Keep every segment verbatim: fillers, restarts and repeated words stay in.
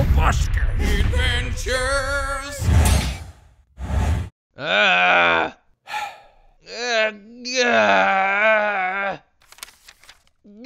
Tobuscus Adventures! Ah! Uh, uh,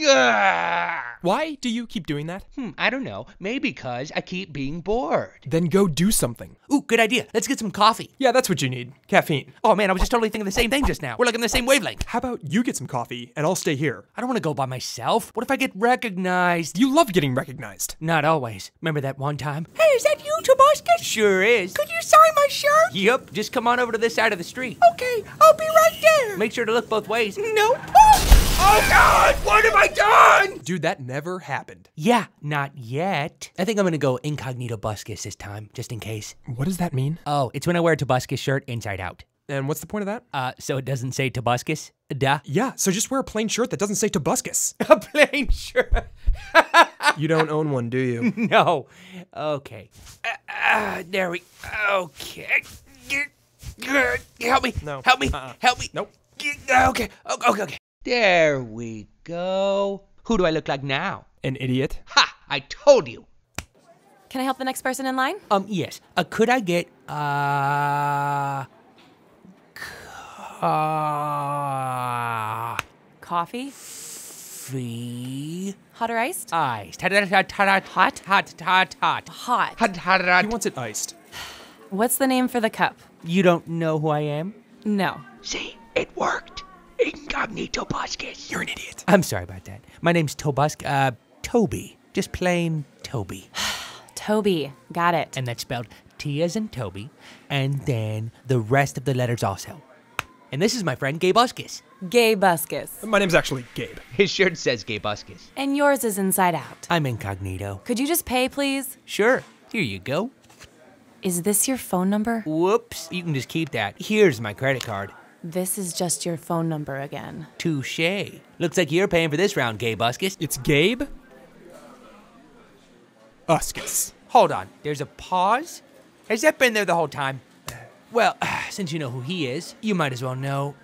uh. Why do you keep doing that? Hmm, I don't know. Maybe because I keep being bored. Then go do something. Ooh, good idea. Let's get some coffee. Yeah, that's what you need. Caffeine. Oh man, I was just totally thinking the same thing just now. We're like on the same wavelength. How about you get some coffee and I'll stay here? I don't want to go by myself. What if I get recognized? You love getting recognized. Not always. Remember that one time? Hey, is that you, Tobuscus? Sure is. Could you sign my shirt? Yep. Just come on over to this side of the street. Okay, I'll be right there. Make sure to look both ways. Nope. Oh! Oh God, what have I done? Dude, that never happened. Yeah, not yet. I think I'm gonna go incognito Buscus this time, just in case. What does that mean? Oh, it's when I wear a Tobuscus shirt inside out. And what's the point of that? Uh, so it doesn't say Tobuscus? Duh. Yeah, so just wear a plain shirt that doesn't say Tobuscus. A plain shirt. You don't own one, do you? No. Okay. Uh, uh, there we, okay. Help me, no. help me, uh-uh. help me. Nope. Okay, okay, okay. There we go. Who do I look like now? An idiot. Ha! I told you. Can I help the next person in line? Um, yes. Uh, could I get, uh... Co coffee? Free? Hot or iced? Iced. Hot? Hot, hot, hot, hot. Hot. Hot, hot. He wants it iced. What's the name for the cup? You don't know who I am? No. See? It worked. Incognito Tobuscus. You're an idiot. I'm sorry about that. My name's Tobuscus, uh, Toby. Just plain Toby. Toby, got it. And that's spelled T as in Toby, and then the rest of the letters also. And this is my friend Gabuscus. Gabuscus. My name's actually Gabe. His shirt says Gabuscus. And yours is inside out. I'm incognito. Could you just pay, please? Sure. Here you go. Is this your phone number? Whoops. You can just keep that. Here's my credit card. This is just your phone number again. Touché. Looks like you're paying for this round, Gabuscus. It's Gabe? Uscus. Hold on, there's a pause? Has that been there the whole time? Well, since you know who he is, you might as well know.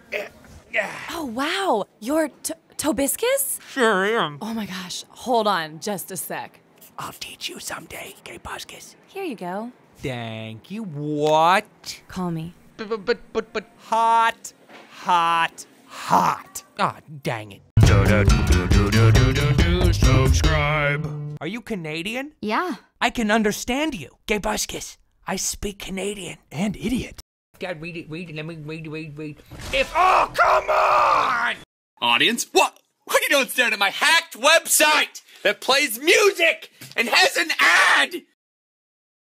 Oh, wow, you're to Tobuscus? Sure am. Oh my gosh, hold on just a sec. I'll teach you someday, Gabuscus. Here you go. Thank you, what? Call me. But, but, but, but, hot, hot, hot. Ah, oh, dang it. Do, do, do, do, do, do, do, do, subscribe. Are you Canadian? Yeah. I can understand you. Gabuscus, I speak Canadian. And idiot. God, read it, read it, let me read, read, read. If, oh, come on! Audience, what? What are you doing staring at my hacked website that plays music and has an ad?